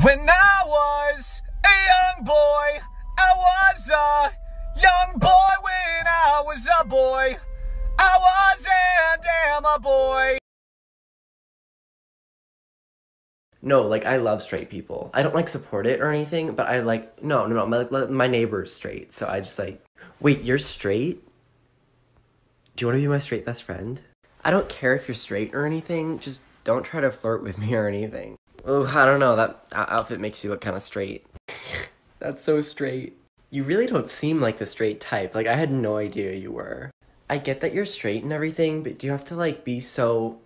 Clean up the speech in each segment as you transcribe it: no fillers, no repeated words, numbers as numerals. When I was a young boy, I was a young boy. When I was a boy, I was and am a boy. No, like, I love straight people. I don't, like, support it or anything, but I, like, my neighbor's straight, so I just, like, wait, you're straight? Do you want to be my straight best friend? I don't care if you're straight or anything, just don't try to flirt with me or anything. Oh, I don't know, that outfit makes you look kind of straight. That's so straight. You really don't seem like the straight type, like, I had no idea you were. I get that you're straight and everything, but do you have to, like, be so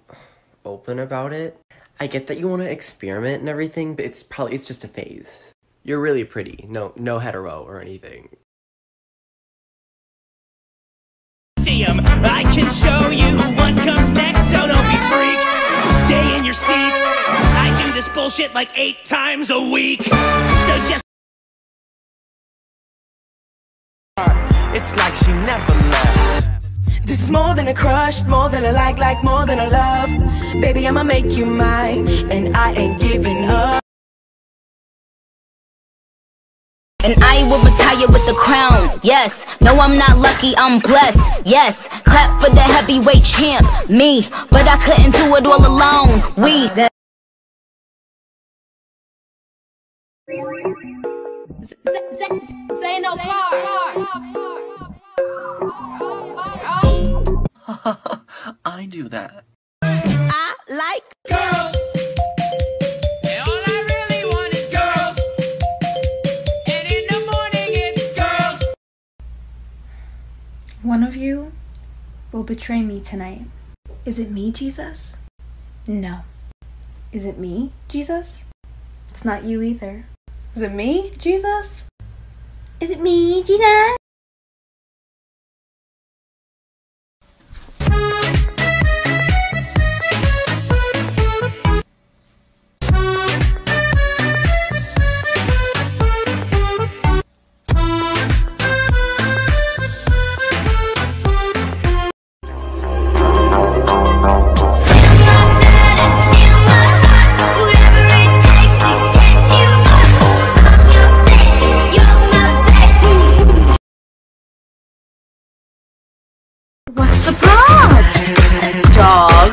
open about it? I get that you want to experiment and everything, but it's just a phase. You're really pretty, no hetero or anything. See 'em, I can show you what comes next, so don't be freaked. Stay in your seats. I do this bullshit like 8 times a week. So just it's like she never left. This is more than a crush, more than a like, more than a love. Baby, I'ma make you mine, and I ain't giving up. And I will retire with the crown, yes. No, I'm not lucky, I'm blessed, yes. Clap for the heavyweight champ, me. But I couldn't do it all alone, we. Say no car. I do that. I like girls. One of you will betray me tonight. Is it me, Jesus? No. Is it me, Jesus? It's not you either. Is it me, Jesus? Is it me, Jesus? What's the broad? Dog.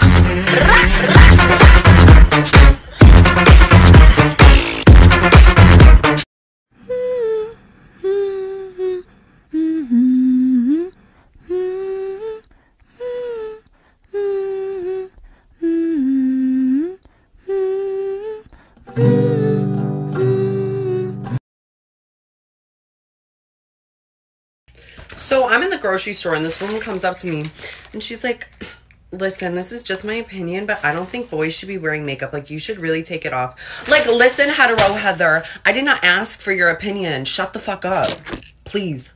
So I'm in the grocery store and this woman comes up to me and she's like, listen, this is just my opinion, but I don't think boys should be wearing makeup. Like, you should really take it off. Like, listen, hetero Heather, I did not ask for your opinion. Shut the fuck up, please.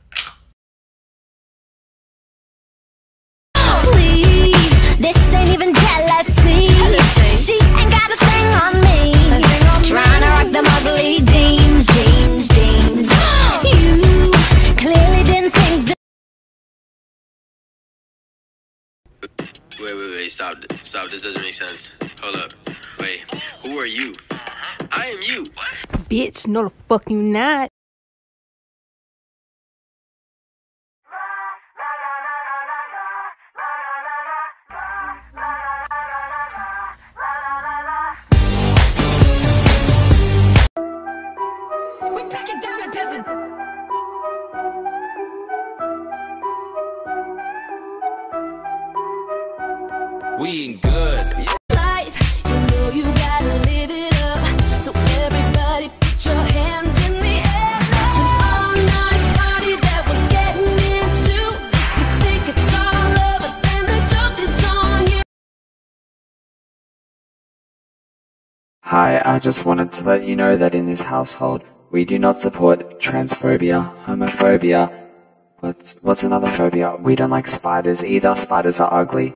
Please, this ain't even jealousy. She ain't got a thing on me. Trying to rock them ugly jeans. You clearly didn't think that. Wait, stop, this doesn't make sense. Hold up, wait, who are you? I am you. What? Bitch, no the fuck you not. We ain't good. Life, you know you gotta live it up. So everybody put your hands in the air. That's an all-night party that we're getting into. You think it's all over, then the joke is on you. Hi, I just wanted to let you know that in this household, we do not support transphobia, homophobia. What's another phobia? We don't like spiders either. Spiders are ugly.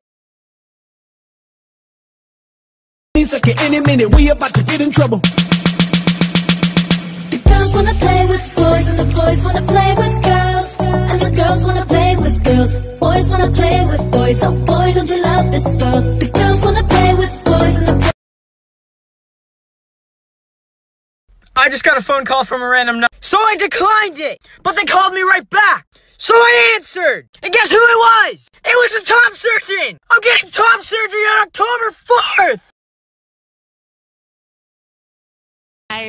Like at any minute we about to get in trouble. The girls wanna play with boys and the boys wanna play with girls, and the girls wanna play with girls. Boys wanna play with boys. Oh boy, don't you love this girl? The girls wanna play with boys and the I just got a phone call from a random number. So I declined it, but they called me right back. So I answered, and guess who it was? It was the top surgeon. I'm getting top surgery on October 4th.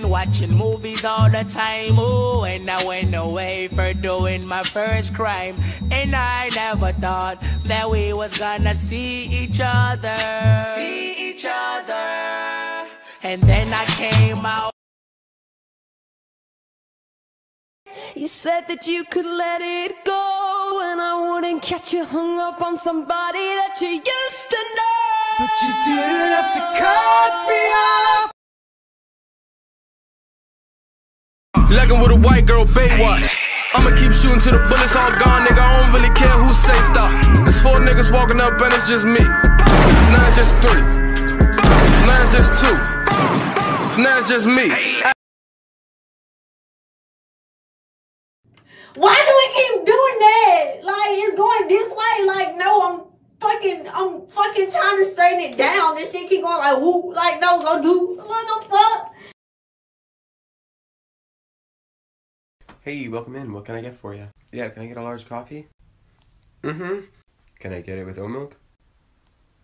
Watching movies all the time, ooh, and I went away for doing my first crime, and I never thought that we was gonna see each other, and then I came out. You said that you could let it go, and I wouldn't get you hung up on somebody that you used to know, but you didn't have to cut me off. Legging with a white girl, Baywatch. I'ma keep shooting till the bullets all gone, nigga. I don't really care who say stop. There's four niggas walking up and it's just me. Now it's just three. Now it's just two. Now it's just me. Why do we keep doing that? Like, it's going this way. Like, no, I'm fucking trying to straighten it down. This shit keep going like, whoop. Like, no, go do. What the fuck? Hey, welcome in. What can I get for you? Yeah, can I get a large coffee? Mm-hmm. Can I get it with oat milk?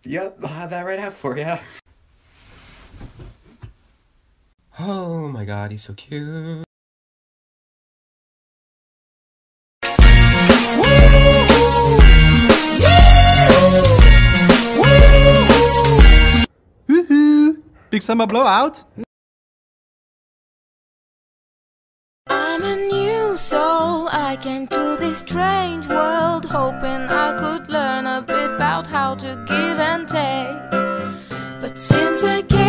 Yep, I'll have that right out for you. Oh my god, he's so cute. Woohoo! Big summer blowout! I'm a new soul, I came to this strange world, hoping I could learn a bit about how to give and take. But since I came